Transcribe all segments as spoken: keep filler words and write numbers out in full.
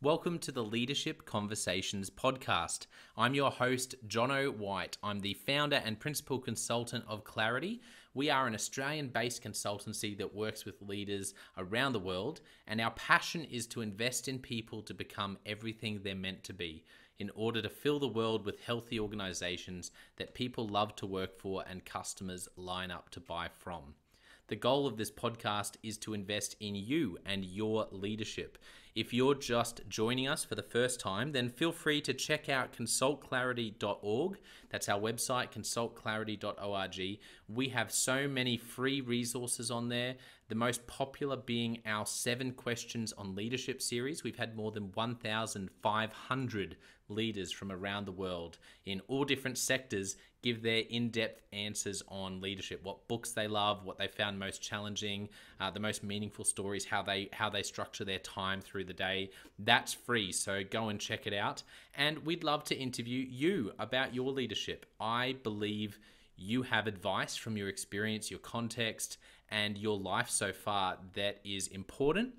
Welcome to the Leadership Conversations podcast. I'm your host, Jonno White. I'm the founder and principal consultant of Clarity. We are an Australian-based consultancy that works with leaders around the world, and our passion is to invest in people to become everything they're meant to be in order to fill the world with healthy organizations that people love to work for and customers line up to buy from. The goal of this podcast is to invest in you and your leadership. If you're just joining us for the first time, then feel free to check out consult clarity dot org. That's our website, consult clarity dot org. We have so many free resources on there, the most popular being our seven questions on leadership series. We've had more than one thousand five hundred leaders from around the world in all different sectors give their in-depth answers on leadership, what books they love, what they found most challenging, uh, the most meaningful stories, how they how they structure their time through the day. That's free, so go and check it out. And we'd love to interview you about your leadership. I believe you have advice from your experience, your context, and your life so far that is important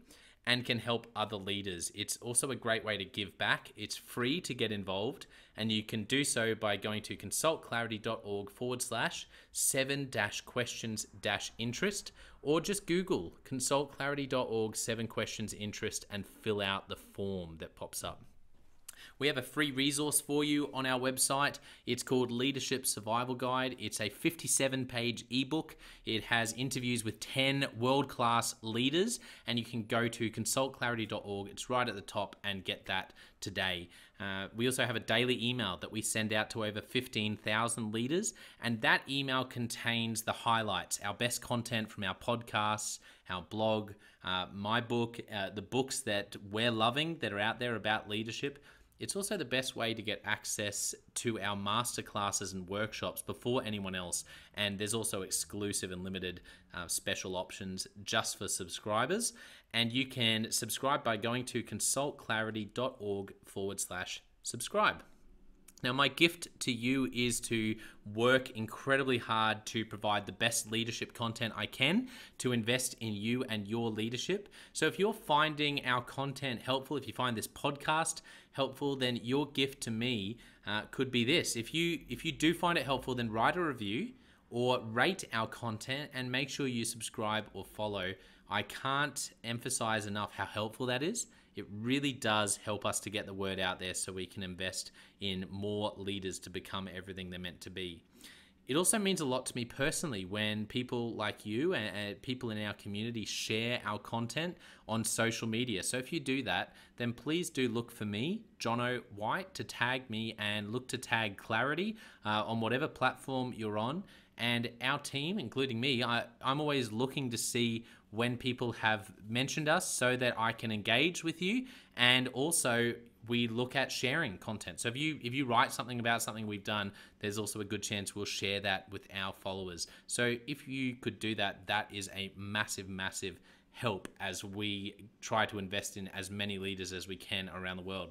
and can help other leaders. It's also a great way to give back. It's free to get involved, and you can do so by going to consult clarity dot org forward slash seven dash questions dash interest, or just Google consult clarity dot org seven questions interest and fill out the form that pops up. We have a free resource for you on our website. It's called Leadership Survival Guide. It's a fifty-seven page ebook. It has interviews with ten world-class leaders, and you can go to consult clarity dot org. It's right at the top, and get that today. Uh, we also have a daily email that we send out to over fifteen thousand leaders, and that email contains the highlights, our best content from our podcasts, our blog, uh, my book, uh, the books that we're loving that are out there about leadership. It's also the best way to get access to our masterclasses and workshops before anyone else. And there's also exclusive and limited uh, special options just for subscribers. And you can subscribe by going to consult clarity dot org forward slash subscribe. Now, my gift to you is to work incredibly hard to provide the best leadership content I can, to invest in you and your leadership. So if you're finding our content helpful, if you find this podcast helpful, then your gift to me uh, could be this. If you, if you do find it helpful, then write a review or rate our content, and make sure you subscribe or follow. I can't emphasize enough how helpful that is. It really does help us to get the word out there so we can invest in more leaders to become everything they're meant to be. It also means a lot to me personally when people like you and people in our community share our content on social media. So if you do that, then please do look for me, Jonno White, to tag me, and look to tag Clarity uh, on whatever platform you're on. And our team, including me, I, I'm always looking to see when people have mentioned us so that I can engage with you. And also, we look at sharing content. So if you if you write something about something we've done, there's also a good chance we'll share that with our followers. So if you could do that, that is a massive, massive help as we try to invest in as many leaders as we can around the world.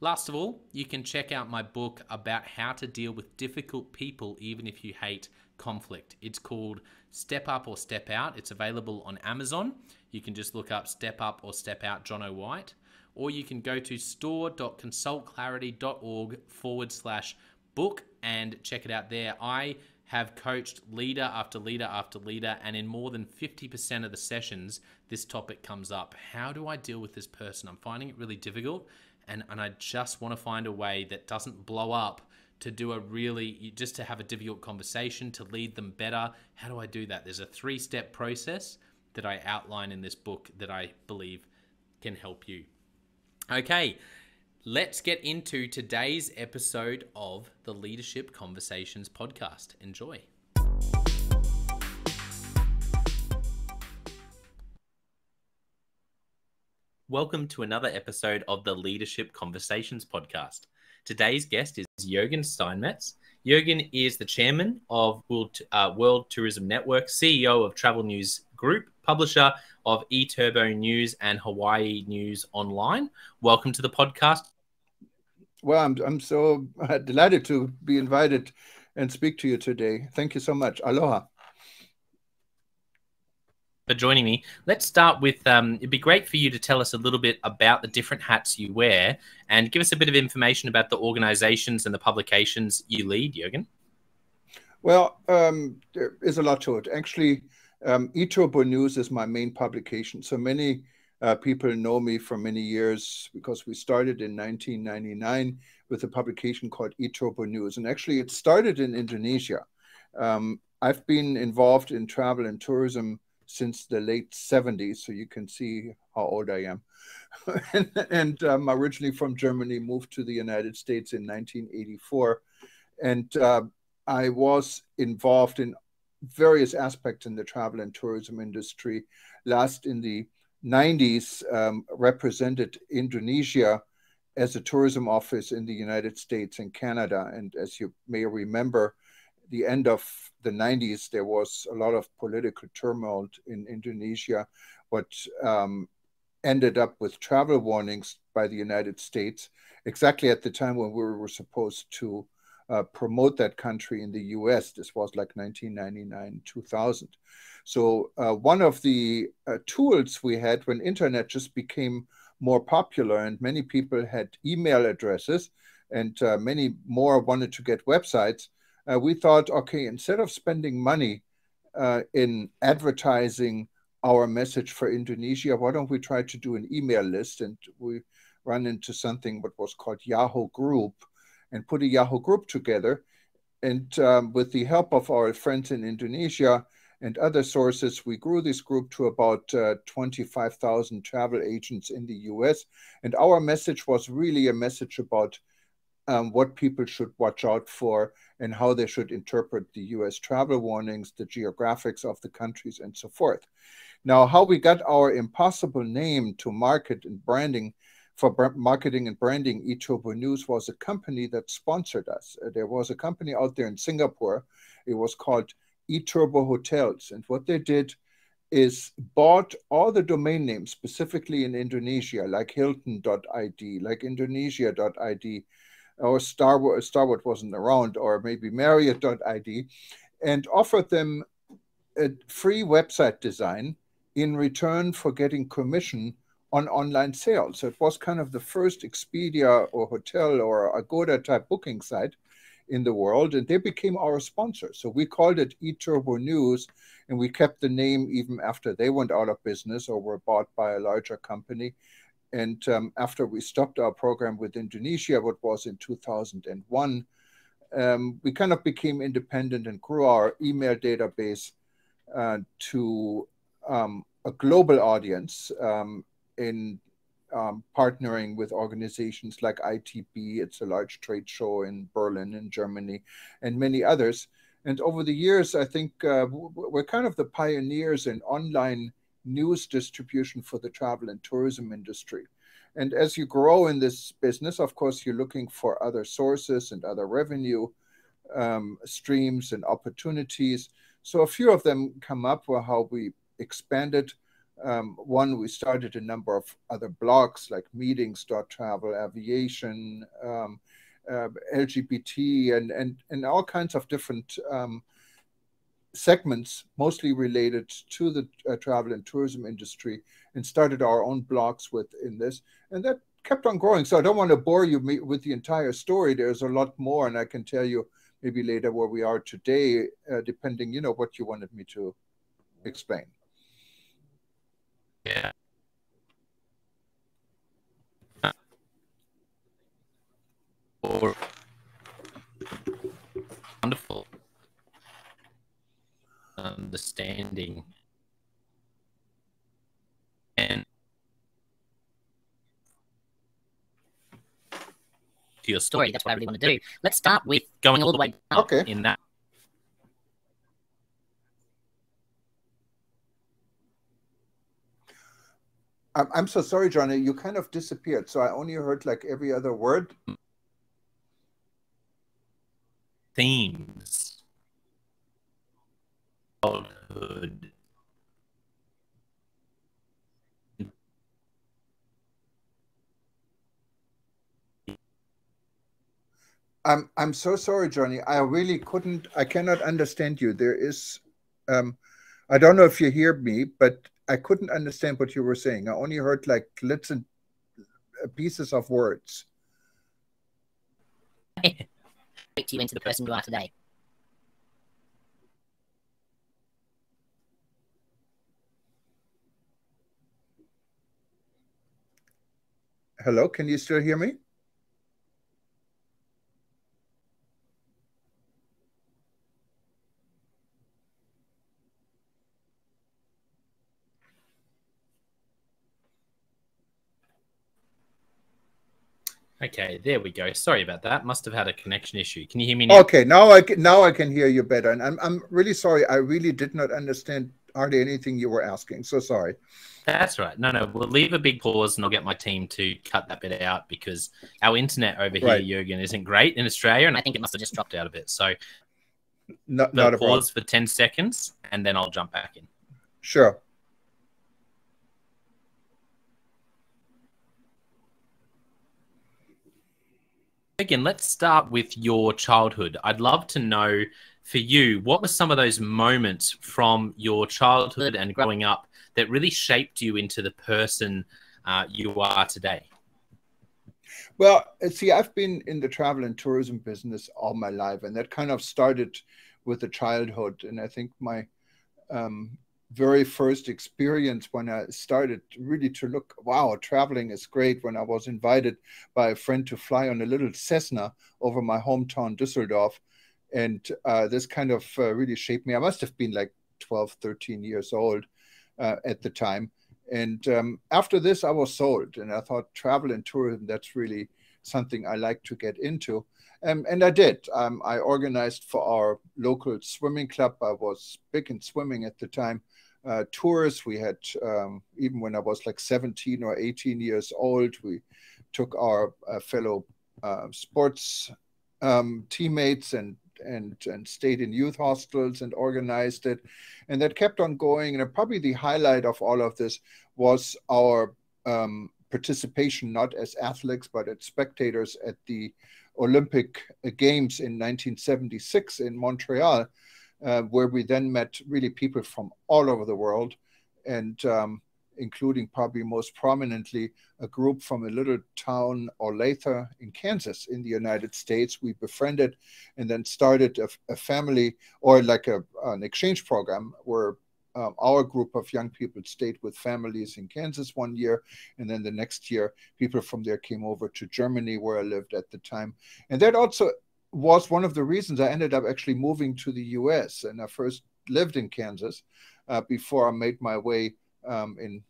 Last of all, you can check out my book about how to deal with difficult people even if you hate conflict. It's called Step Up or Step Out. It's available on Amazon. You can just look up Step Up or Step Out Jonno White. Or you can go to store dot consult clarity dot org forward slash book and check it out there. I have coached leader after leader after leader, and in more than fifty percent of the sessions, this topic comes up. How do I deal with this person? I'm finding it really difficult, and, and I just want to find a way that doesn't blow up, to do a really, just to have a difficult conversation, to lead them better. How do I do that? There's a three-step process that I outline in this book that I believe can help you. Okay, let's get into today's episode of the Leadership Conversations podcast. Enjoy. Welcome to another episode of the Leadership Conversations podcast. Today's guest is Jürgen Steinmetz. Jürgen is the chairman of World, uh, World Tourism Network, C E O of Travel News Group, publisher of eTurboNews and Hawaii News Online. Welcome to the podcast. Well, I'm, I'm so uh, delighted to be invited and speak to you today. Thank you so much. Aloha. for joining me. Let's start with, um, it'd be great for you to tell us a little bit about the different hats you wear and give us a bit of information about the organizations and the publications you lead, Jürgen. Well, um, there is a lot to it. Actually, um, eTurboNews is my main publication. So many uh, people know me for many years because we started in nineteen ninety-nine with a publication called eTurboNews. And actually, it started in Indonesia. Um, I've been involved in travel and tourism since the late seventies, so you can see how old I am. and and I'm um, originally from Germany, moved to the United States in nineteen eighty-four. And uh, I was involved in various aspects in the travel and tourism industry. Last in the nineties, um, represented Indonesia as a tourism office in the United States and Canada. And as you may remember, the end of the nineties, there was a lot of political turmoil in Indonesia, what um, ended up with travel warnings by the United States, exactly at the time when we were supposed to uh, promote that country in the U S. This was like nineteen ninety-nine, two thousand. So uh, one of the uh, tools we had when internet just became more popular and many people had email addresses and uh, many more wanted to get websites, Uh, we thought, okay, instead of spending money uh, in advertising our message for Indonesia, why don't we try to do an email list? And we run into something what was called Yahoo Group and put a Yahoo Group together. And um, with the help of our friends in Indonesia and other sources, we grew this group to about uh, twenty-five thousand travel agents in the U S. And our message was really a message about Um, what people should watch out for and how they should interpret the U S travel warnings, the geographics of the countries, and so forth. Now, how we got our impossible name to market and branding for br marketing and branding eTurboNews was a company that sponsored us. Uh, there was a company out there in Singapore. It was called eTurbo Hotels. And what they did is bought all the domain names, specifically in Indonesia, like Hilton dot I D, like Indonesia dot I D, or Starwood, Starwood wasn't around, or maybe Marriott dot I D, and offered them a free website design in return for getting commission on online sales. So it was kind of the first Expedia or hotel or Agoda type booking site in the world, and they became our sponsor. So we called it eTurboNews, and we kept the name even after they went out of business or were bought by a larger company. And um, after we stopped our program with Indonesia, what was in two thousand one, um, we kind of became independent and grew our email database uh, to um, a global audience um, in um, partnering with organizations like I T B, it's a large trade show in Berlin in Germany, and many others. And over the years, I think uh, we're kind of the pioneers in online news distribution for the travel and tourism industry. And as you grow in this business, of course, you're looking for other sources and other revenue um, streams and opportunities. So a few of them come up were how we expanded. Um, one, we started a number of other blogs like meetings dot travel, aviation, um, uh, L G B T, and, and, and all kinds of different um, segments mostly related to the uh, travel and tourism industry, and started our own blogs within this, and that kept on growing. So I don't want to bore you with the entire story. There's a lot more, and I can tell you maybe later where we are today, uh, depending, you know, what you wanted me to explain. Yeah. Or wonderful understanding and to your story. That's what I really want to do. Let's start with going all the way up okay. in that. I'm so sorry, Johnny. You kind of disappeared, so I only heard like every other word. Themes. Childhood. I'm I'm so sorry, Johnny. I really couldn't. I cannot understand you. There is, um, I don't know if you hear me, but I couldn't understand what you were saying. I only heard like little and pieces of words. Put you into the person you are today. Hello, can you still hear me? Okay, there we go. Sorry about that. Must have had a connection issue. Can you hear me now? Okay, now I can, now I can hear you better. And I'm, I'm really sorry. I really did not understand hardly anything you were asking. So sorry. That's right. No, no, we'll leave a big pause and I'll get my team to cut that bit out because our internet over here, right, Jürgen, isn't great in Australia. And I think it must have just dropped out a bit. So not, not a pause problem. for ten seconds and then I'll jump back in. Sure. Again, let's start with your childhood. I'd love to know for you, what were some of those moments from your childhood and growing up that really shaped you into the person uh, you are today? Well, see, I've been in the travel and tourism business all my life, and that kind of started with the childhood. And I think my um, very first experience when I started really to look, wow, traveling is great, when I was invited by a friend to fly on a little Cessna over my hometown, Düsseldorf. And uh, this kind of uh, really shaped me. I must have been like twelve, thirteen years old uh, at the time. And um, after this, I was sold. And I thought travel and tourism, that's really something I like to get into. Um, and I did. Um, I organized for our local swimming club. I was big in swimming at the time. Uh, tours we had, um, even when I was like seventeen or eighteen years old, we took our uh, fellow uh, sports um, teammates and and and stayed in youth hostels and organized it, and that kept on going. And probably the highlight of all of this was our um, participation, not as athletes but as spectators, at the Olympic Games in nineteen seventy-six in Montreal, uh, where we then met really people from all over the world, and um, including probably most prominently a group from a little town, Olathe, in Kansas, in the United States. We befriended and then started a, a family, or like a, an exchange program, where um, our group of young people stayed with families in Kansas one year. And then the next year, people from there came over to Germany, where I lived at the time. And that also was one of the reasons I ended up actually moving to the U S. And I first lived in Kansas uh, before I made my way um, in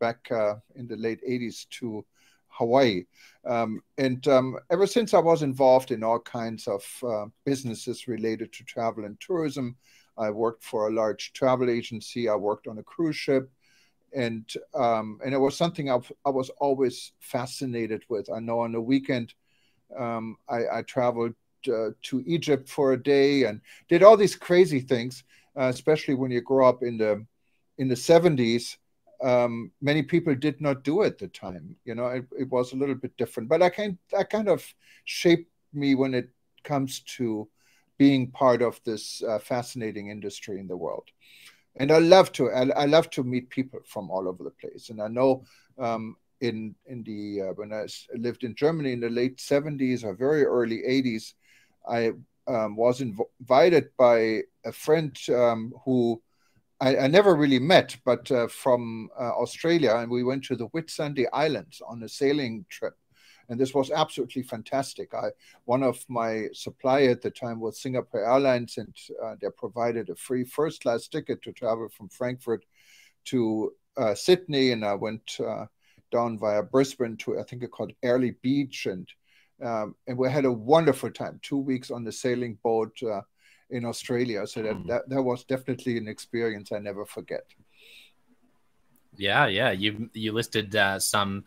back uh, in the late eighties to Hawaii. Um, and um, ever since, I was involved in all kinds of uh, businesses related to travel and tourism. I worked for a large travel agency. I worked on a cruise ship. And um, and it was something I've, I was always fascinated with. I know on the weekend, um, I, I traveled uh, to Egypt for a day and did all these crazy things, uh, especially when you grow up in the, in the seventies. Um, many people did not do at the time. You know, it, it was a little bit different, but I can, that kind of shaped me when it comes to being part of this uh, fascinating industry in the world. And I love to, I, I love to meet people from all over the place. And I know um, in, in the, uh, when I lived in Germany in the late seventies or very early eighties, I um, was inv invited by a friend um, who, I, I never really met, but uh, from uh, Australia, and we went to the Whitsunday Islands on a sailing trip. And this was absolutely fantastic. I, one of my suppliers at the time was Singapore Airlines, and uh, they provided a free first-class ticket to travel from Frankfurt to uh, Sydney. And I went uh, down via Brisbane to, I think it called Airlie Beach, and um, and we had a wonderful time, two weeks on the sailing boat, uh, in Australia. So that, that that was definitely an experience I never forget. Yeah, yeah. You you listed uh, some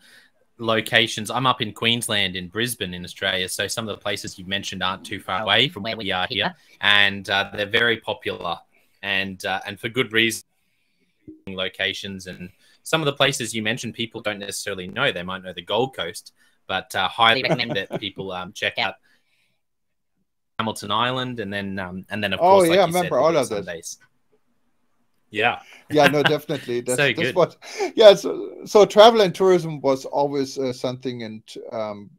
locations. I'm up in Queensland, in Brisbane, in Australia. So some of the places you mentioned aren't too far away from where we are here, and uh, they're very popular, and uh, and for good reason. Locations, and some of the places you mentioned, people don't necessarily know. They might know the Gold Coast, but uh, highly recommend that people um, check out Hamilton Island, and then um, and then of course, oh, like yeah, you I remember said, all of those. Yeah. Yeah, no, definitely. That's, so that's what, yeah. So, so travel and tourism was always uh, something, and, um,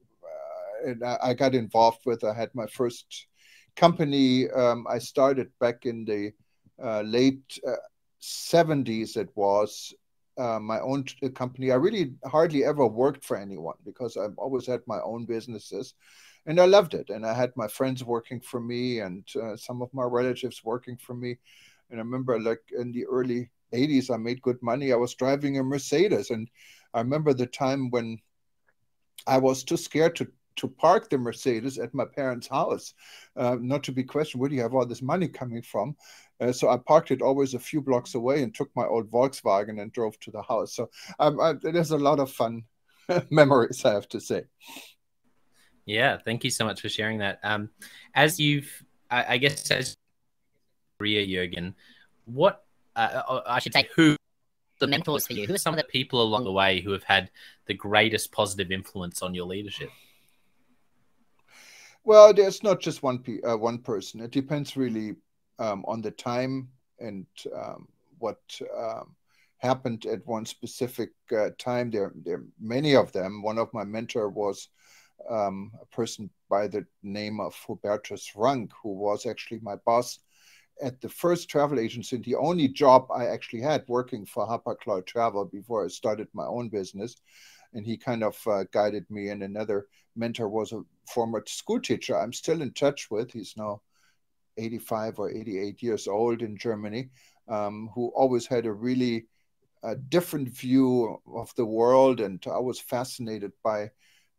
uh, and I, I got involved with. I had my first company. Um, I started back in the uh, late uh, seventies. It was uh, my own company. I really hardly ever worked for anyone because I've always had my own businesses, and I loved it. And I had my friends working for me, and uh, some of my relatives working for me. And I remember, like, in the early eighties, I made good money. I was driving a Mercedes. And I remember the time when I was too scared to, to park the Mercedes at my parents' house, uh, not to be questioned, where do you have all this money coming from? Uh, so I parked it always a few blocks away and took my old Volkswagen and drove to the house. So um, I, there's a lot of fun memories, I have to say. Yeah, thank you so much for sharing that. Um, as you've, I, I guess, as career, Jürgen, what uh, I should say, who the mentors for you? Who are some of the people along the way who have had the greatest positive influence on your leadership? Well, there's not just one pe uh, one person. It depends really um, on the time and um, what um, happened at one specific uh, time. There, there are many of them. One of my mentor was um, a person by the name of Hubertus Rank, who was actually my boss at the first travel agency, the only job I actually had, working for HarperCloud Travel before I started my own business. And he kind of uh, guided me. And another mentor was a former school teacher I'm still in touch with. He's now eighty-five or eighty-eight years old in Germany, um, who always had a really uh, different view of the world. And I was fascinated by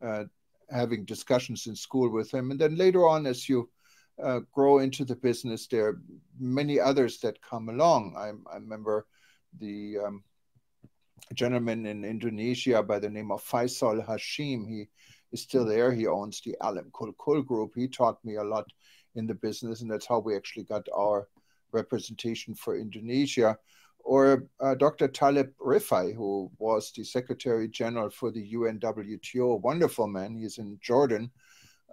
uh, having discussions in school with him. And then later on, as you Uh, grow into the business, there are many others that come along. I, I remember the um, gentleman in Indonesia by the name of Faisal Hashim. He is still there. He owns the Alam Kulkul Group. He taught me a lot in the business, and that's how we actually got our representation for Indonesia. Or uh, Doctor Talib Rifai, who was the Secretary General for the U N W T O, a wonderful man. He's in Jordan.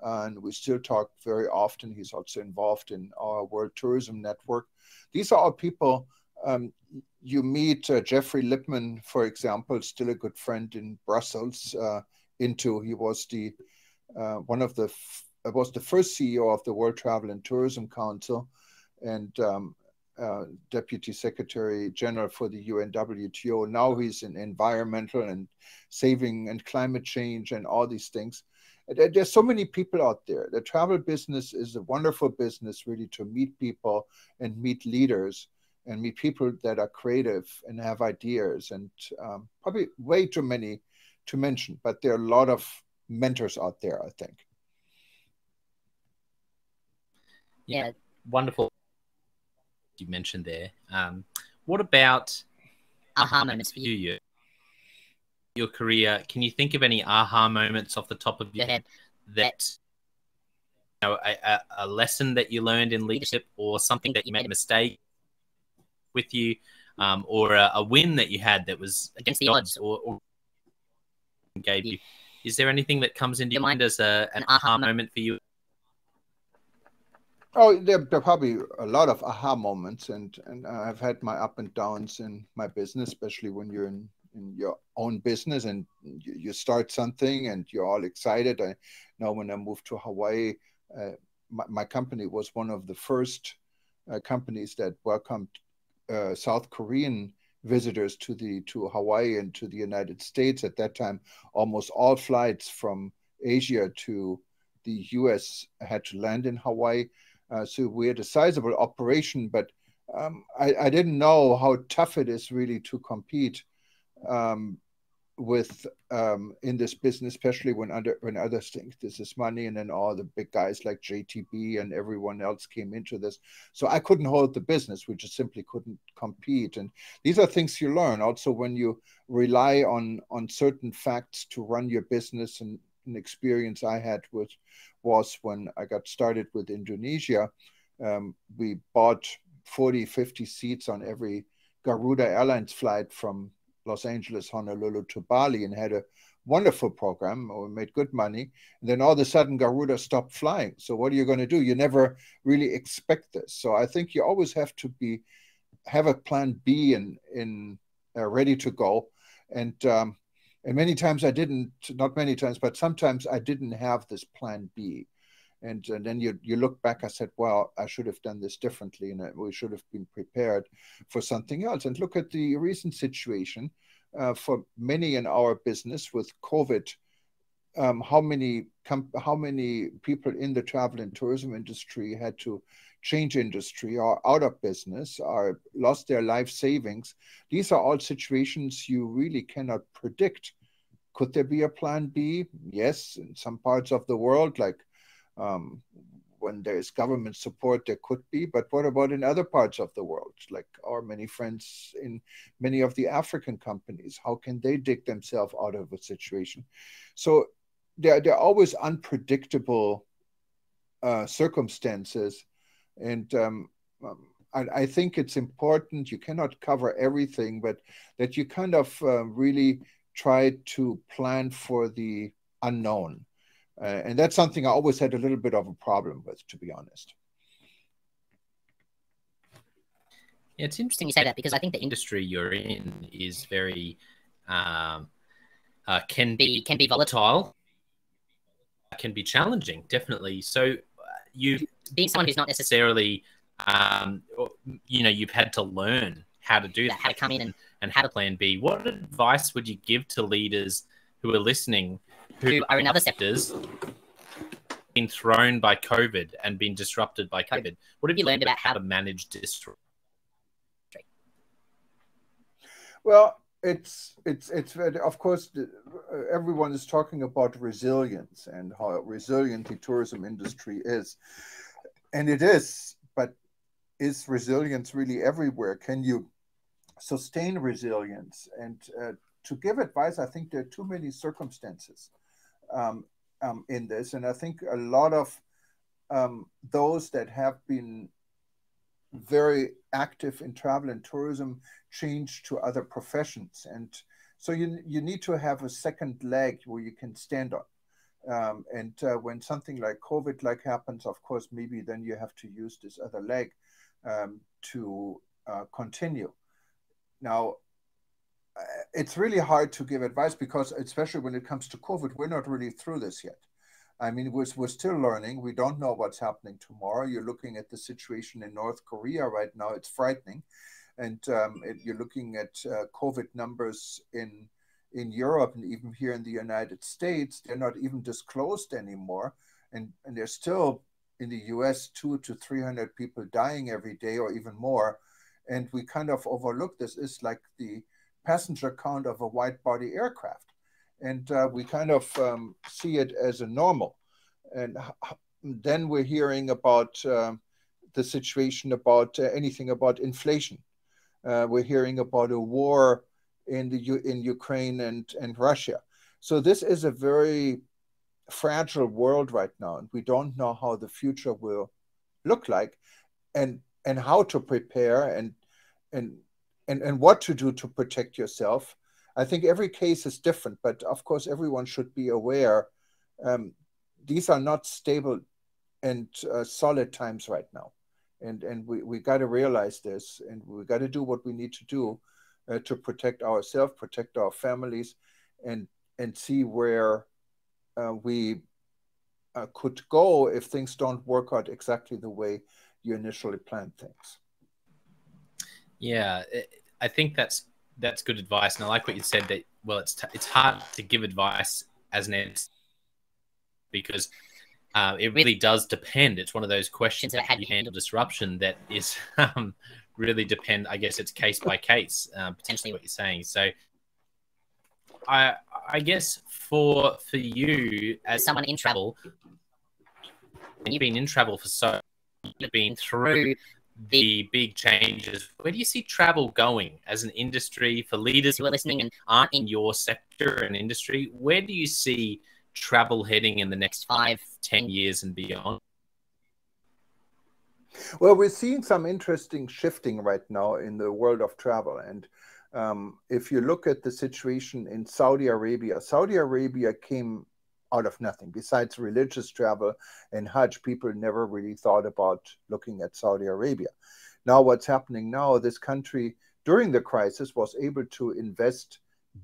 And we still talk very often. He's also involved in our World Tourism Network. These are all people um, you meet. Uh, Jeffrey Lipman, for example, still a good friend in Brussels. Uh, into he was the uh, one of the f was the first C E O of the World Travel and Tourism Council, and um, uh, Deputy Secretary General for the U N W T O. Now he's in environmental and saving and climate change and all these things. There's so many people out there. The travel business is a wonderful business, really, to meet people and meet leaders and meet people that are creative and have ideas, and um, probably way too many to mention, but there are a lot of mentors out there, I think. Yeah, wonderful you mentioned there. Um, what about aha moments for you? Your career, can you think of any aha moments off the top of your head that, you know, a, a lesson that you learned in leadership, or something that you made a mistake with you, um, or a, a win that you had that was against the odds, or, or gave you? Is there anything that comes into your mind as a, an aha moment for you? Oh, there, there are probably a lot of aha moments, and, and I've had my up and downs in my business, especially when you're in in your own business and you start something and you're all excited. I know when I moved to Hawaii, uh, my, my company was one of the first uh, companies that welcomed uh, South Korean visitors to the to Hawaii and to the United States. At that time, almost all flights from Asia to the U S had to land in Hawaii. Uh, so we had a sizable operation, but um, I, I didn't know how tough it is really to compete um with um in this business, especially when under when others think this is money, and then all the big guys like J T B and everyone else came into this. So I couldn't hold the business. We just simply couldn't compete. And these are things you learn also when you rely on on certain facts to run your business. And an experience I had with was when I got started with Indonesia, um we bought forty, fifty seats on every Garuda Airlines flight from Los Angeles, Honolulu to Bali, and had a wonderful program. We made good money. And then all of a sudden, Garuda stopped flying. So what are you going to do? You never really expect this. So I think you always have to be have a plan B in in uh, ready to go, and um, and many times I didn't. Not many times, but sometimes I didn't have this plan B, and and then you you look back. I said, well, I should have done this differently, and we should have been prepared for something else. And look at the recent situation uh, for many in our business with COVID. Um, how many com- how many people in the travel and tourism industry had to change industry or out of business or lost their life savings? These are all situations you really cannot predict. Could there be a plan B? Yes, in some parts of the world, like um, when there is government support, there could be. But what about in other parts of the world, like our many friends in many of the African companies? How can they dig themselves out of a situation? So there, there are always unpredictable uh, circumstances. And um, I, I think it's important, you cannot cover everything, but that you kind of uh, really try to plan for the unknown. Uh, and that's something I always had a little bit of a problem with, to be honest. Yeah, it's interesting you say that, because I think the industry you're in is very, um, uh, can be can be volatile, can be challenging, definitely. So you... being someone who's not necessarily, um, you know, you've had to learn how to do that, how to come in and, and how to plan B. What advice would you give to leaders who are listening, who are in other sectors, been thrown by COVID and been disrupted by COVID? What have you learned about how to manage disruption? Well, it's it's it's of course everyone is talking about resilience and how resilient the tourism industry is. And it is, but is resilience really everywhere? Can you sustain resilience? And uh, to give advice, I think there are too many circumstances um, um, in this. And I think a lot of um, those that have been very active in travel and tourism change to other professions. And so you, you need to have a second leg where you can stand on. Um, and uh, when something like COVID like happens, of course, maybe then you have to use this other leg um, to uh, continue. Now, it's really hard to give advice because, especially when it comes to COVID, we're not really through this yet. I mean, we're, we're still learning. We don't know what's happening tomorrow. You're looking at the situation in North Korea right now. It's frightening. And um, it, you're looking at uh, COVID numbers in in Europe and even here in the United States. They're not even disclosed anymore. And, and there's still in the U S two to three hundred people dying every day or even more. And we kind of overlook this. It's like the passenger count of a wide body aircraft. And uh, we kind of um, see it as a normal. And then we're hearing about uh, the situation about uh, anything about inflation. Uh, we're hearing about a war in the in Ukraine and, and Russia. So this is a very fragile world right now, and we don't know how the future will look like and and how to prepare and and and, and what to do to protect yourself. I think every case is different, but of course everyone should be aware um, these are not stable and uh, solid times right now. And, and we, we got to realize this, and we got to do what we need to do Uh, to protect ourselves, protect our families, and and see where uh, we uh, could go if things don't work out exactly the way you initially planned things. Yeah, I think that's that's good advice, and I like what you said. That well, it's t- it's hard to give advice as an answer because uh, it really does depend. It's one of those questions about how you handle disruption that is. Um, really depend, I guess it's case by case, um, potentially what you're saying. So I I guess for for you as someone in travel, and you've been in travel for so long, you've been through the big changes. Where do you see travel going as an industry for leaders who are listening and aren't in your sector and industry? Where do you see travel heading in the next five, ten years and beyond? Well, we're seeing some interesting shifting right now in the world of travel. And um, if you look at the situation in Saudi Arabia, Saudi Arabia came out of nothing. Besides religious travel and Hajj, people never really thought about looking at Saudi Arabia. Now what's happening now, this country during the crisis was able to invest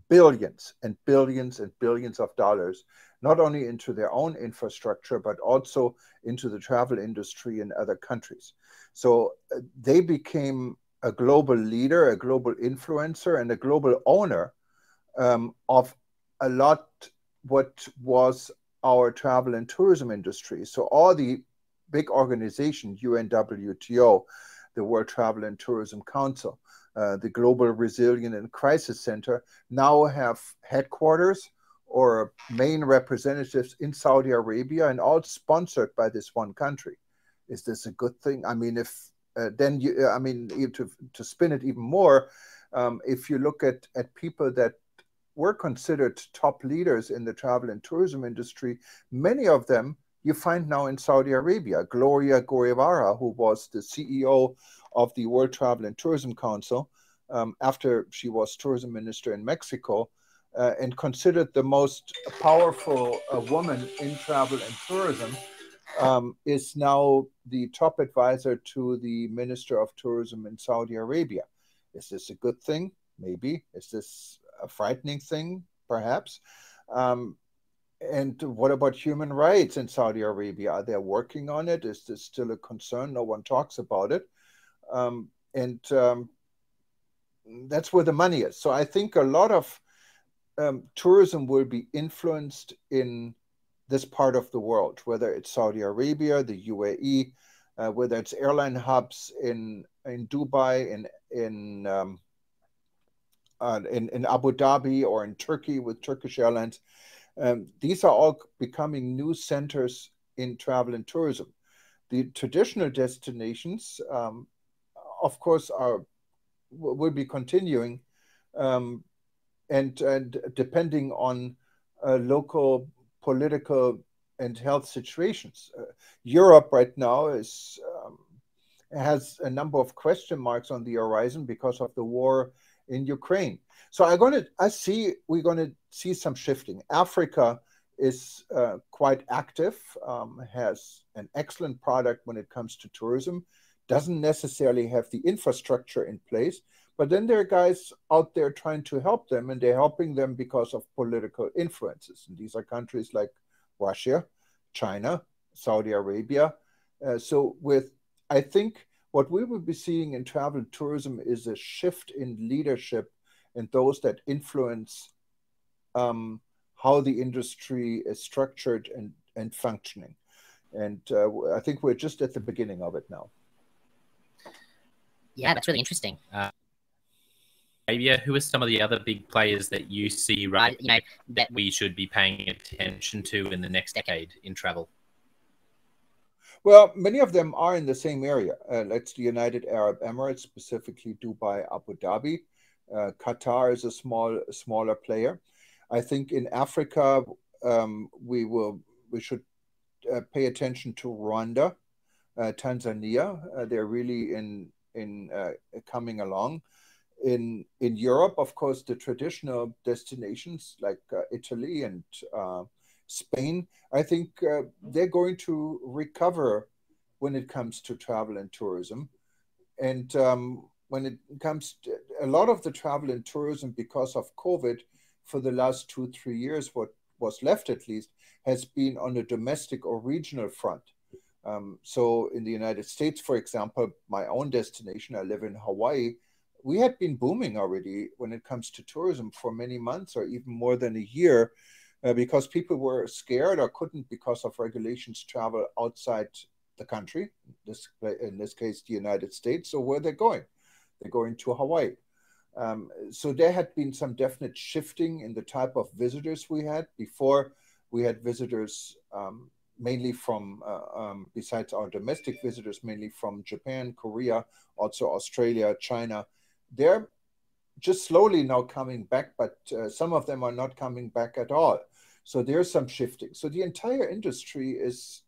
billions and billions and billions of dollars, not only into their own infrastructure, but also into the travel industry in other countries. So they became a global leader, a global influencer, and a global owner um, of a lot what was our travel and tourism industry. So all the big organizations, U N W T O, the World Travel and Tourism Council, Uh, the Global Resilience and Crisis Center, now have headquarters or main representatives in Saudi Arabia, and all sponsored by this one country. Is this a good thing? I mean, if uh, then you, I mean, to to spin it even more, um, if you look at at people that were considered top leaders in the travel and tourism industry, many of them you find now in Saudi Arabia. Gloria Guevara, who was the C E O of the World Travel and Tourism Council, um, after she was tourism minister in Mexico, uh, and considered the most powerful uh, woman in travel and tourism, um, is now the top advisor to the Minister of Tourism in Saudi Arabia. Is this a good thing? Maybe. Is this a frightening thing? Perhaps. Um, And what about human rights in Saudi Arabia? Are they working on it? Is this still a concern? No one talks about it. Um, and um, that's where the money is. So I think a lot of um, tourism will be influenced in this part of the world, whether it's Saudi Arabia, the U A E, uh, whether it's airline hubs in, in Dubai, in, in, um, uh, in, in Abu Dhabi, or in Turkey with Turkish Airlines. Um, these are all becoming new centers in travel and tourism. The traditional destinations, um, of course, are will be continuing, um, and, and depending on uh, local political and health situations. Uh, Europe right now is um, has a number of question marks on the horizon because of the war in Ukraine. So I'm going to, I see we're going to see some shifting. Africa is uh, quite active, um, has an excellent product when it comes to tourism, doesn't necessarily have the infrastructure in place, but then there are guys out there trying to help them, and they're helping them because of political influences. And these are countries like Russia, China, Saudi Arabia. Uh, so with, I think, what we will be seeing in travel and tourism is a shift in leadership and those that influence um, how the industry is structured and, and functioning. And uh, I think we're just at the beginning of it now. Yeah, that's really interesting. Uh, Arabia, who are some of the other big players that you see right uh, you know, that we should be paying attention to in the next decade in travel? Well, many of them are in the same area. Uh, that's the United Arab Emirates, specifically Dubai, Abu Dhabi. Uh, Qatar is a small, smaller player. I think in Africa, um, we will, we should uh, pay attention to Rwanda, uh, Tanzania. Uh, they're really in in uh, coming along. In in Europe, of course, the traditional destinations like uh, Italy and Uh, Spain, I think uh, they're going to recover when it comes to travel and tourism. And um, when it comes to a lot of the travel and tourism, because of COVID, for the last two, three years, what was left at least, has been on a domestic or regional front. Um, so in the United States, for example, my own destination, I live in Hawaii, we had been booming already when it comes to tourism for many months or even more than a year. Uh, because people were scared or couldn't, because of regulations, travel outside the country, this, in this case, the United States. So where are they going? They're going to Hawaii. Um, so there had been some definite shifting in the type of visitors we had. Before, we had visitors um, mainly from, uh, um, besides our domestic visitors, mainly from Japan, Korea, also Australia, China. They're just slowly now coming back, but uh, some of them are not coming back at all. So there's some shifting. So the entire industry is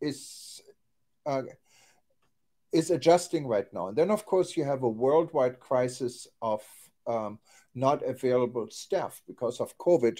is uh, is adjusting right now. And then, of course, you have a worldwide crisis of um, not available staff because of COVID.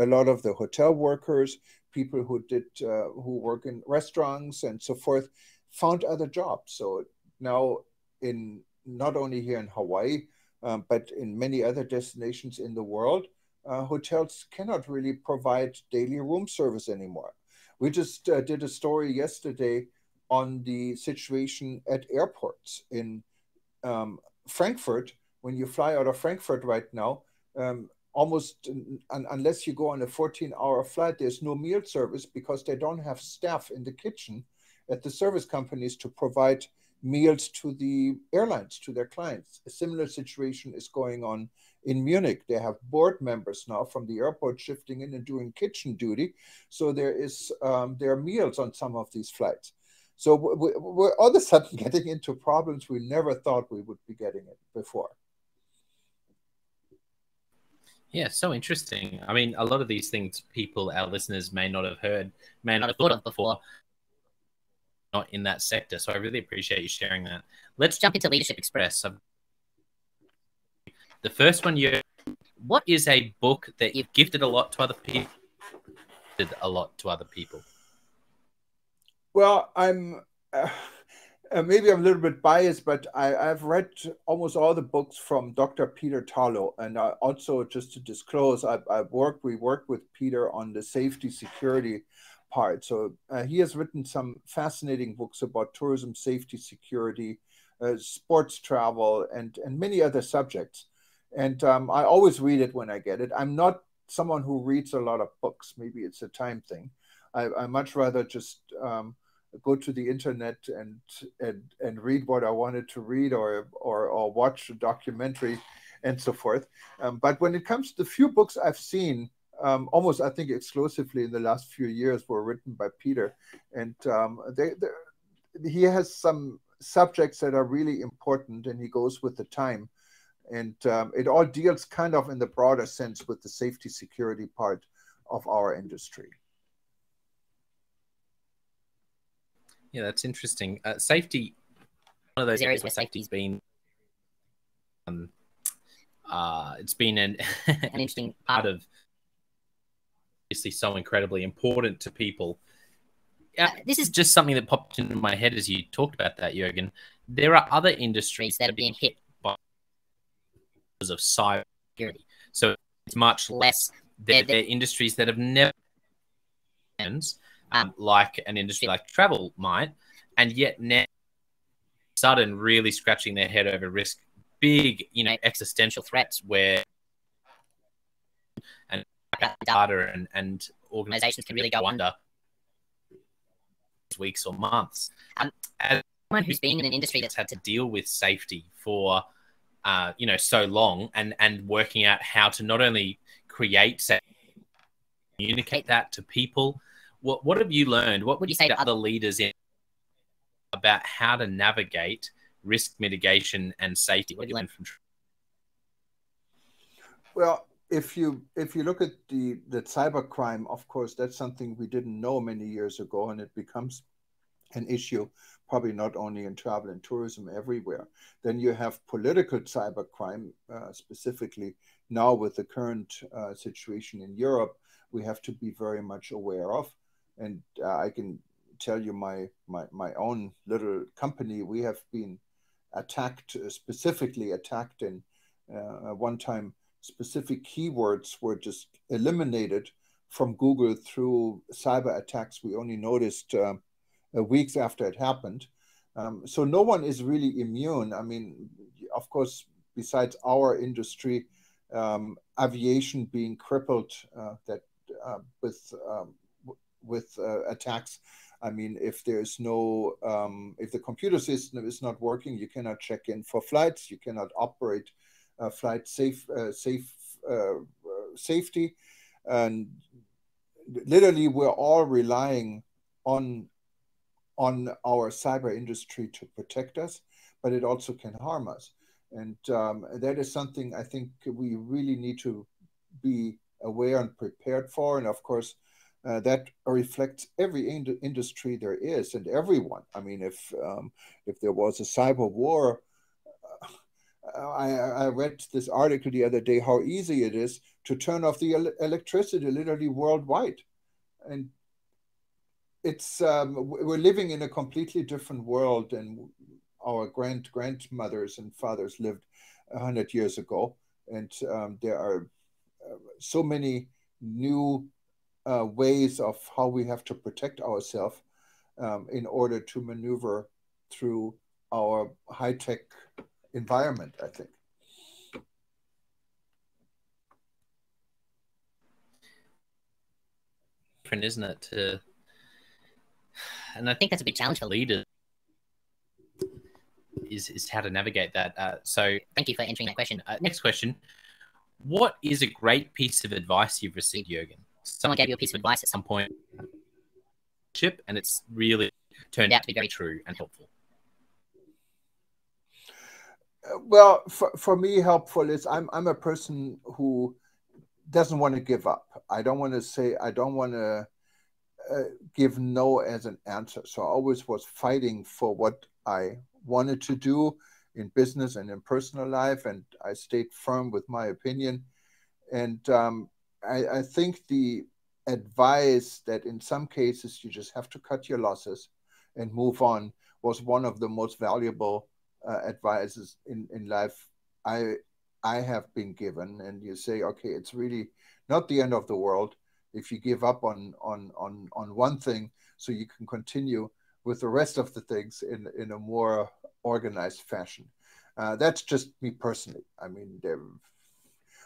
A lot of the hotel workers, people who did uh, who work in restaurants and so forth, found other jobs. So now in not only here in Hawaii, um, but in many other destinations in the world, uh, hotels cannot really provide daily room service anymore. We just uh, did a story yesterday on the situation at airports in um, Frankfurt. When you fly out of Frankfurt right now, um, almost un unless you go on a fourteen hour flight, there's no meal service because they don't have staff in the kitchen at the service companies to provide meals to the airlines, to their clients. A similar situation is going on in Munich. They have board members now from the airport shifting in and doing kitchen duty. So there is um, there are meals on some of these flights. So we're, we're all of a sudden getting into problems we never thought we would be getting it before. Yeah, so interesting. I mean, a lot of these things people, our listeners, may not have heard, may not have thought of before. Not in that sector, so I really appreciate you sharing that. Let's jump into Leadership Express. The first one, you, what is a book that you've gifted a lot to other people? A lot to other people. Well, I'm uh, maybe I'm a little bit biased, but I, I've read almost all the books from Doctor Peter Tarlo, and I also, just to disclose, I, I worked. We worked with Peter on the safety security part. So uh, he has written some fascinating books about tourism, safety, security, uh, sports travel, and, and many other subjects. And um, I always read it when I get it. I'm not someone who reads a lot of books. Maybe it's a time thing. I, I much rather just um, go to the internet and, and, and read what I wanted to read, or, or, or watch a documentary and so forth. Um, but when it comes to the few books I've seen, Um, almost, I think, exclusively in the last few years were written by Peter. And um, they, he has some subjects that are really important, and he goes with the time. And um, it all deals kind of in the broader sense with the safety security part of our industry. Yeah, that's interesting. Uh, safety, one of those areas where safety's been... Um, uh, it's been an, an interesting part of... obviously so incredibly important to people. Uh, this is just something that popped into my head as you talked about that, Jürgen. There are other industries that are being hit by because of cybersecurity. So it's much less. They're, they're industries that have never um, um, like an industry like travel might, and yet now sudden really scratching their head over risk, big, you know, existential threats where and data and, and organizations can really go under weeks or months. Um, As someone who's been in an industry that's had to deal with safety for, uh, you know, so long, and, and working out how to not only create safety, communicate that to people, what, what have you learned? What would you say to other leaders in about how to navigate risk mitigation and safety? What have you learned from? Well, If you if you look at the, the cybercrime, of course, that's something we didn't know many years ago, and it becomes an issue probably not only in travel and tourism, everywhere. Then you have political cybercrime, uh, specifically now with the current uh, situation in Europe, we have to be very much aware of. And uh, I can tell you my, my, my own little company, we have been attacked, uh, specifically attacked in uh, one time. Specific keywords were just eliminated from Google through cyber attacks. We only noticed uh, weeks after it happened. Um, so no one is really immune. I mean, of course, besides our industry, um, aviation being crippled uh, that uh, with um, with uh, attacks. I mean, if there's no um, if the computer system is not working, you cannot check in for flights. You cannot operate. Uh, flight safe, uh, safe uh, safety, and literally we're all relying on on our cyber industry to protect us, but it also can harm us. And um, that is something I think we really need to be aware and prepared for. And of course, uh, that reflects every ind industry there is and everyone. I mean, if um, if there was a cyber war. Uh, I, I read this article the other day, how easy it is to turn off the el electricity literally worldwide. And it's, um, we're living in a completely different world, and our grand-grandmothers and fathers lived one hundred years ago. And um, there are uh, so many new uh, ways of how we have to protect ourselves um, in order to maneuver through our high-tech environment, I think. Different, isn't it? To, and I think that's a big challenge for leaders. Is, is how to navigate that. Uh, so thank you for answering that question. Uh, next question. What is a great piece of advice you've received, Jürgen? Someone gave you a piece of advice at some point, and it's really turned out to be very true and helpful. Uh, well, for, for me, helpful is I'm, I'm a person who doesn't want to give up. I don't want to say, I don't want to uh, give no as an answer. So I always was fighting for what I wanted to do in business and in personal life, and I stayed firm with my opinion. And um, I, I think the advice that in some cases you just have to cut your losses and move on was one of the most valuable uh, advices in, in life I, I have been given. And you say, okay, it's really not the end of the world if you give up on, on, on, on one thing, so you can continue with the rest of the things in, in a more organized fashion. Uh, that's just me personally. I mean, there,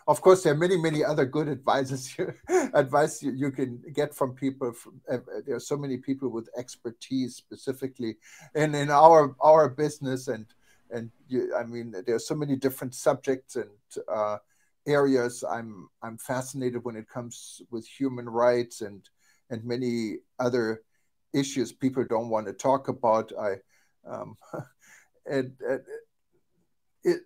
of course, there are many, many other good advices you, advice you, you can get from people. From, uh, there are so many people with expertise specifically, and in our our business, and and you, I mean, there are so many different subjects and uh, areas. I'm I'm fascinated when it comes with human rights and and many other issues people don't want to talk about. I, um, and, and it,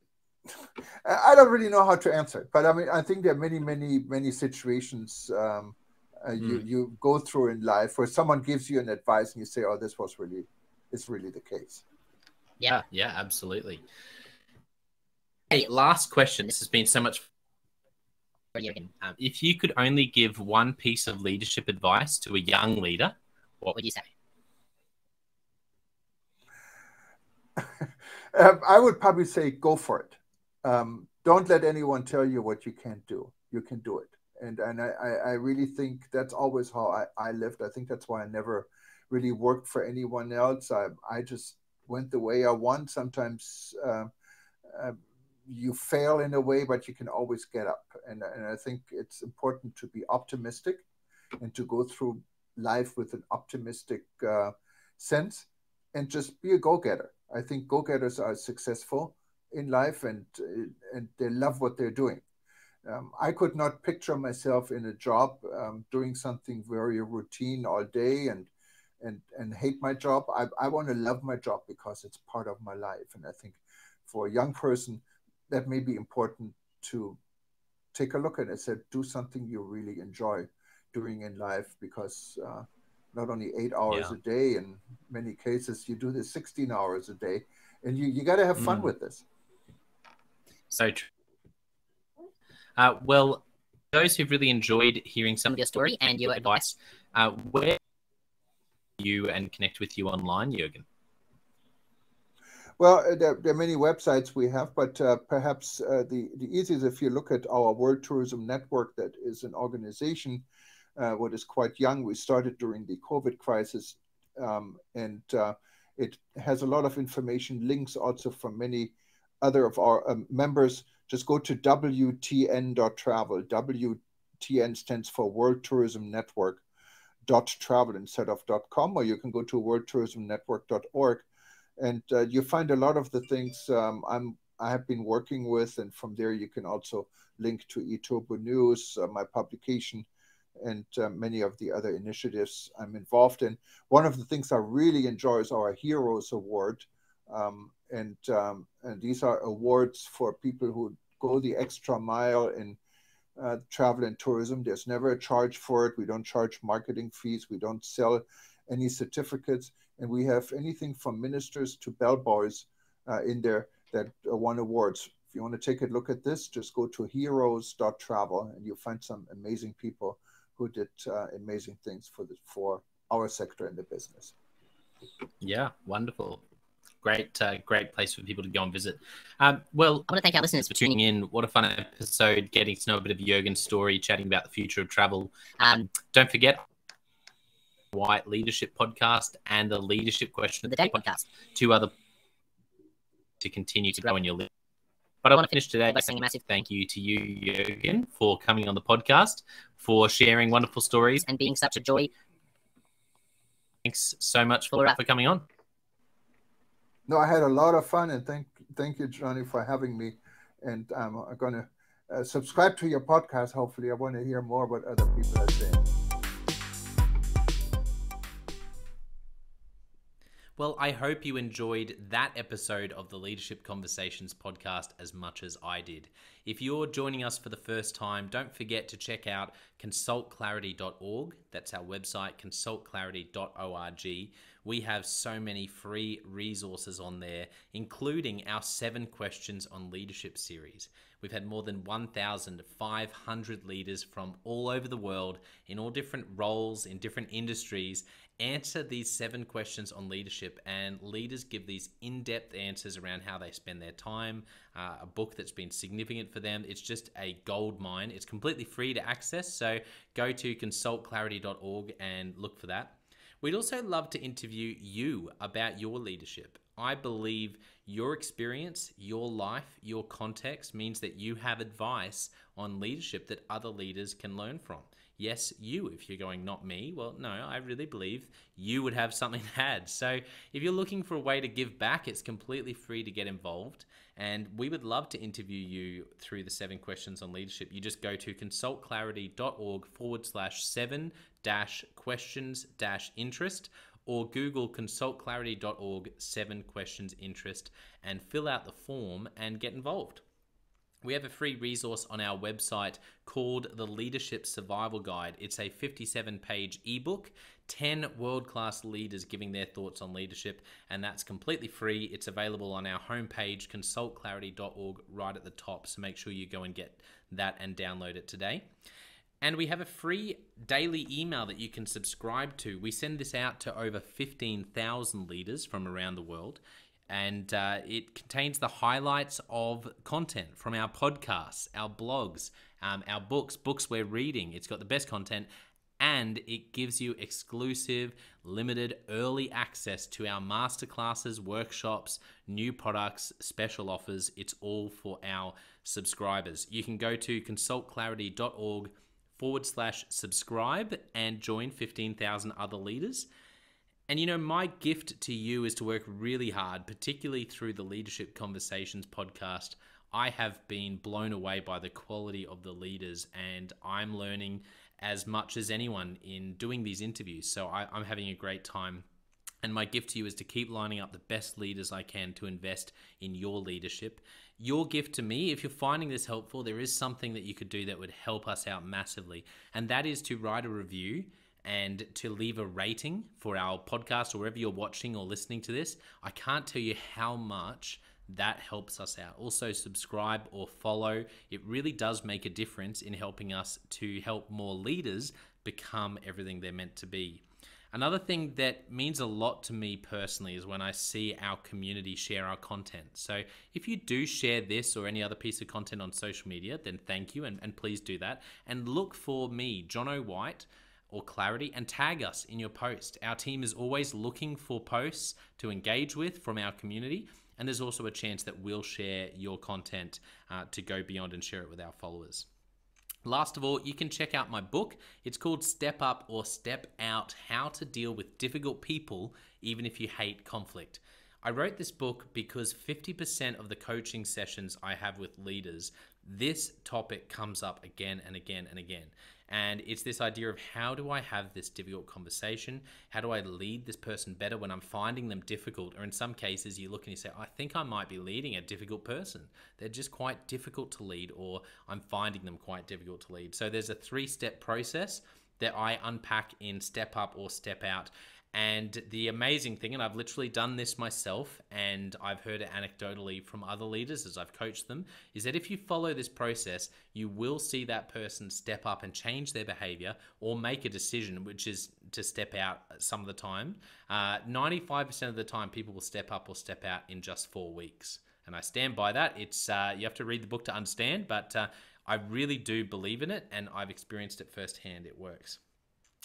I don't really know how to answer it. But I mean, I think there are many, many, many situations um, uh, you mm. you go through in life where someone gives you an advice and you say, "Oh, this was really, it's really the case." Yeah, yeah, absolutely. Hey, last question. This has been so much. Um, if you could only give one piece of leadership advice to a young leader, what would you say? um, I would probably say go for it. Um, don't let anyone tell you what you can't do. You can do it. And and I, I really think that's always how I, I lived. I think that's why I never really worked for anyone else. I, I just went the way I want. Sometimes uh, uh, you fail in a way, but you can always get up. And, and I think it's important to be optimistic and to go through life with an optimistic uh, sense, and just be a go-getter. I think go-getters are successful in life, and and they love what they're doing. Um, I could not picture myself in a job um, doing something very routine all day and and and hate my job. I, I want to love my job because it's part of my life. And I think for a young person, that may be important to take a look at it. I said, do something you really enjoy doing in life, because uh, not only eight hours yeah. a day, in many cases you do this sixteen hours a day, and you, you got to have fun mm. with this. So true. Uh, well, those who've really enjoyed hearing some of your story and your advice, uh, where do you and connect with you online, Jürgen? Well, there, there are many websites we have, but uh, perhaps uh, the, the easiest, if you look at our World Tourism Network, that is an organization Uh, what is quite young. We started during the COVID crisis, um, and uh, it has a lot of information, links also from many other of our um, members. Just go to W T N dot travel. W T N stands for World Tourism Network dot travel instead of dot com, or you can go to world tourism network dot org, and uh, you find a lot of the things um, I'm I have been working with, and from there you can also link to eTurboNews, uh, my publication, and uh, many of the other initiatives I'm involved in. One of the things I really enjoy is our Heroes Award. Um, and, um, and these are awards for people who go the extra mile in uh, travel and tourism. There's never a charge for it. We don't charge marketing fees. We don't sell any certificates. And we have anything from ministers to bellboys uh, in there that won awards. If you want to take a look at this, just go to heroes dot travel, and you'll find some amazing people who did uh, amazing things for the for our sector in the business. Yeah, wonderful. great, uh, great place for people to go and visit. Um, well, I want to thank our listeners for tuning in. What a fun episode, getting to know a bit of Jürgen's story, chatting about the future of travel. Um, don't forget, White Leadership Podcast and the Leadership Question of the Day Podcast, two other to continue to grow in your list. But I want to finish today by saying a massive thank you to you, Jürgen, for coming on the podcast, for sharing wonderful stories and being such a joy. Thanks so much for, for coming on. No, I had a lot of fun, and thank thank you, Johnny, for having me. And I'm going to uh, subscribe to your podcast, hopefully. I want to hear more what other people are saying. Well, I hope you enjoyed that episode of the Leadership Conversations podcast as much as I did. If you're joining us for the first time, don't forget to check out consult clarity dot org. That's our website, consult clarity dot org. We have so many free resources on there, including our seven questions on leadership series. We've had more than one thousand five hundred leaders from all over the world in all different roles, in different industries, answer these seven questions on leadership, and leaders give these in-depth answers around how they spend their time, uh, a book that's been significant for them. It's just a gold mine. It's completely free to access, so go to consult clarity dot org and look for that. We'd also love to interview you about your leadership. I believe your experience, your life, your context means that you have advice on leadership that other leaders can learn from. Yes, you, if you're going, not me. Well, no, I really believe you would have something to add. So if you're looking for a way to give back, it's completely free to get involved. And we would love to interview you through the seven questions on leadership. You just go to consult clarity dot org forward slash seven dash questions dash interest, or Google consult clarity dot org seven questions interest and fill out the form and get involved. We have a free resource on our website called the Leadership Survival Guide. It's a fifty-seven page ebook, ten world-class leaders giving their thoughts on leadership, and that's completely free. It's available on our homepage, consult clarity dot org, right at the top, so make sure you go and get that and download it today. And we have a free daily email that you can subscribe to. We send this out to over fifteen thousand leaders from around the world. And uh, it contains the highlights of content from our podcasts, our blogs, um, our books, books we're reading. It's got the best content, and it gives you exclusive, limited, early access to our masterclasses, workshops, new products, special offers. It's all for our subscribers. You can go to consult clarity dot org forward slash subscribe and join fifteen thousand other leaders. And you know, my gift to you is to work really hard, particularly through the Leadership Conversations podcast. I have been blown away by the quality of the leaders, and I'm learning as much as anyone in doing these interviews. So I, I'm having a great time. And my gift to you is to keep lining up the best leaders I can to invest in your leadership. Your gift to me, if you're finding this helpful, there is something that you could do that would help us out massively. And that is to write a review and to leave a rating for our podcast or wherever you're watching or listening to this. I can't tell you how much that helps us out. Also, subscribe or follow. It really does make a difference in helping us to help more leaders become everything they're meant to be. Another thing that means a lot to me personally is when I see our community share our content. So if you do share this or any other piece of content on social media, then thank you, and, and please do that. And look for me, Jonno White, or Clarity, and tag us in your post. Our team is always looking for posts to engage with from our community, and there's also a chance that we'll share your content uh, to go beyond and share it with our followers. Last of all, you can check out my book. It's called Step Up or Step Out: How to Deal with Difficult People Even If You Hate Conflict. I wrote this book because fifty percent of the coaching sessions I have with leaders, this topic comes up again and again and again. And it's this idea of, how do I have this difficult conversation? How do I lead this person better when I'm finding them difficult? Or in some cases, you look and you say, I think I might be leading a difficult person. They're just quite difficult to lead, or I'm finding them quite difficult to lead. So there's a three-step process that I unpack in Step Up or Step Out. And the amazing thing, and I've literally done this myself, and I've heard it anecdotally from other leaders as I've coached them, is that if you follow this process, you will see that person step up and change their behavior or make a decision, which is to step out some of the time. Uh, ninety-five percent of the time, people will step up or step out in just four weeks. And I stand by that. It's uh, you have to read the book to understand, but uh, I really do believe in it, and I've experienced it firsthand. It works.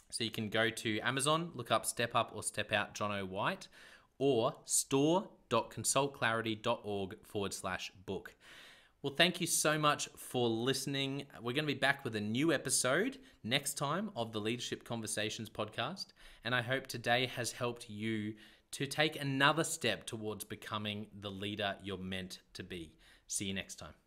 So you can go to Amazon, look up Step Up or Step Out Jonno White, or store.consultclarity.org forward slash book. Well, thank you so much for listening. We're going to be back with a new episode next time of the Leadership Conversations podcast. And I hope today has helped you to take another step towards becoming the leader you're meant to be. See you next time.